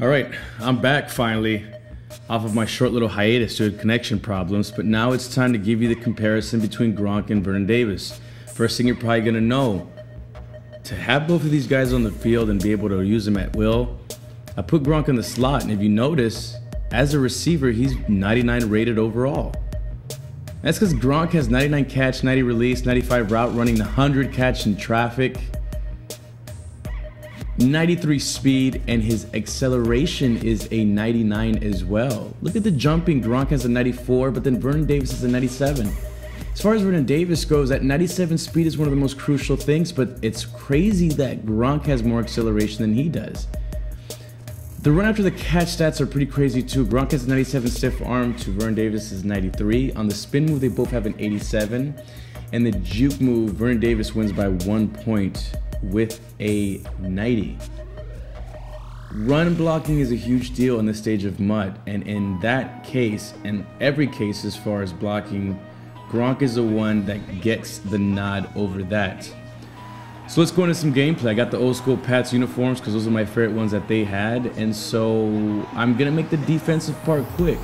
All right, I'm back finally off of my short little hiatus due to connection problems, but now it's time to give you the comparison between Gronk and Vernon Davis. First thing you're probably gonna know, to have both of these guys on the field and be able to use them at will, I put Gronk in the slot, and if you notice, as a receiver, he's 99 rated overall. That's because Gronk has 99 catch, 90 release, 95 route running, 100 catch in traffic, 93 speed, and his acceleration is a 99 as well. Look at the jumping. Gronk has a 94, but then Vernon Davis is a 97. As far as Vernon Davis goes, that 97 speed is one of the most crucial things, but it's crazy that Gronk has more acceleration than he does. The run after the catch stats are pretty crazy too. Gronk has a 97 stiff arm to Vernon Davis is 93. On the spin move, they both have an 87. And the juke move, Vernon Davis wins by 1 point with a 90. Run blocking is a huge deal in this stage of MUT. And in that case, and every case as far as blocking, Gronk is the one that gets the nod over that. So let's go into some gameplay. I got the old school Pats uniforms because those are my favorite ones that they had. And so I'm going to make the defensive part quick.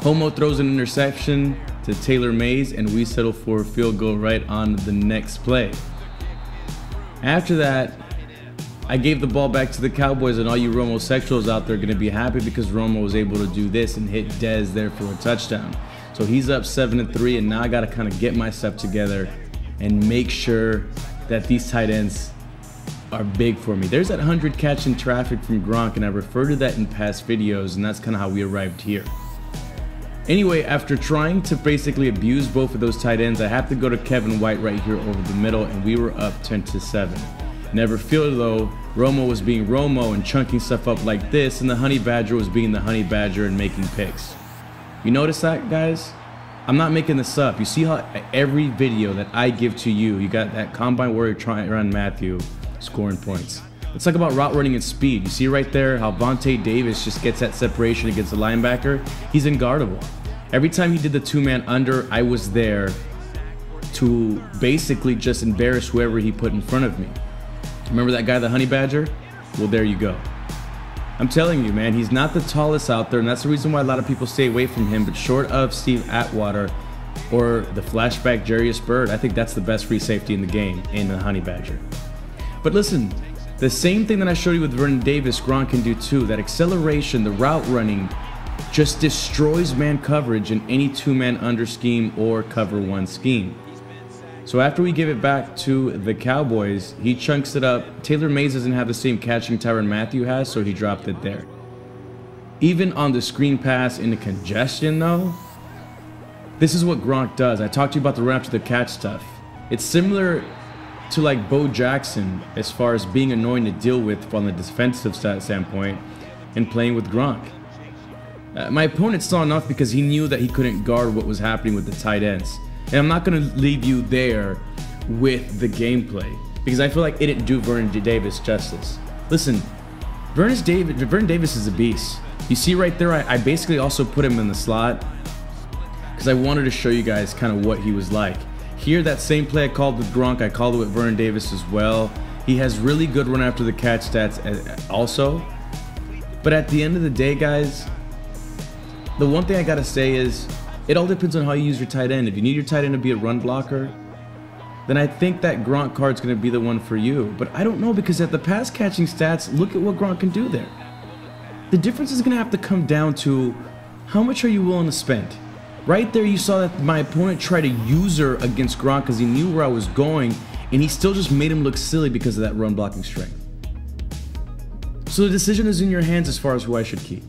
Romo throws an interception to Taylor Mays, and we settle for a field goal right on the next play. After that, I gave the ball back to the Cowboys, and all you Romosexuals out there are going to be happy because Romo was able to do this and hit Dez there for a touchdown. So he's up 7-3, and now I got to kind of get my stuff together and make sure that these tight ends are big for me. There's that 100 catch in traffic from Gronk, and I referred to that in past videos, and that's kind of how we arrived here. Anyway, after trying to basically abuse both of those tight ends, I have to go to Kevin White right here over the middle, and we were up 10-7. Never feel though, Romo was being Romo and chunking stuff up like this, and the Honey Badger was being the Honey Badger and making picks. You notice that, guys? I'm not making this up. You see how every video that I give to you, you got that combine warrior Tyrann Mathieu scoring points. Let's talk about route running and speed. You see right there how Vontae Davis just gets that separation against the linebacker. He's unguardable. Every time he did the two-man under, I was there to basically just embarrass whoever he put in front of me. Remember that guy, the Honey Badger? Well, there you go. I'm telling you, man, he's not the tallest out there, and that's the reason why a lot of people stay away from him, but short of Steve Atwater or the flashback Jarius Bird, I think that's the best free safety in the game in the Honey Badger. But listen, the same thing that I showed you with Vernon Davis, Gronk can do too. That acceleration, the route running, just destroys man coverage in any two-man under scheme or cover one scheme. So after we give it back to the Cowboys, he chunks it up. Taylor Mays doesn't have the same catching Tyrann Mathieu has, so he dropped it there. Even on the screen pass in the congestion though, this is what Gronk does. I talked to you about the run after the catch stuff. It's similar to like Bo Jackson as far as being annoying to deal with from the defensive standpoint and playing with Gronk. My opponent saw enough because he knew that he couldn't guard what was happening with the tight ends. And I'm not going to leave you there with the gameplay because I feel like it didn't do Vernon Davis justice. Listen, Vernon Davis is a beast. You see right there, I basically also put him in the slot because I wanted to show you guys kind of what he was like. Here, that same play I called with Gronk, I called it with Vernon Davis as well. He has really good run after the catch stats also. But at the end of the day, guys, the one thing I got to say is, it all depends on how you use your tight end. If you need your tight end to be a run blocker, then I think that Gronk card's going to be the one for you. But I don't know because at the pass catching stats, look at what Gronk can do there. The difference is going to have to come down to how much are you willing to spend. Right there you saw that my opponent tried to user against Gronk because he knew where I was going, and he still just made him look silly because of that run blocking strength. So the decision is in your hands as far as who I should keep.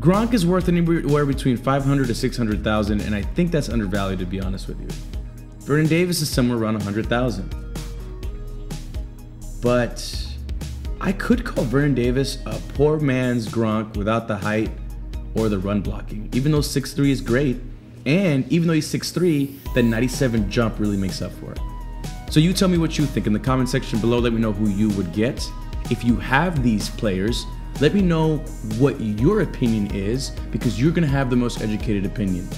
Gronk is worth anywhere between 500 to 600,000, and I think that's undervalued, to be honest with you. Vernon Davis is somewhere around 100,000. But I could call Vernon Davis a poor man's Gronk without the height or the run blocking. Even though 6'3 is great, and even though he's 6'3, that 97 jump really makes up for it. So you tell me what you think in the comment section below. Let me know who you would get. If you have these players, let me know what your opinion is because you're going to have the most educated opinion.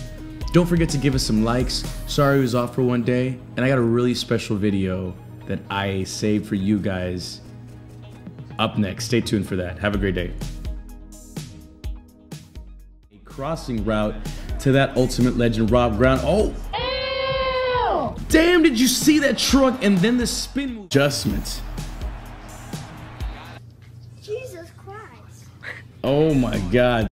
Don't forget to give us some likes. Sorry I was off for one day, and I got a really special video that I saved for you guys up next. Stay tuned for that. Have a great day. A crossing route to that ultimate legend, Rob Gronkowski. Oh! Damn, did you see that truck? And then the spin move adjustments. Jesus Christ. Oh my God.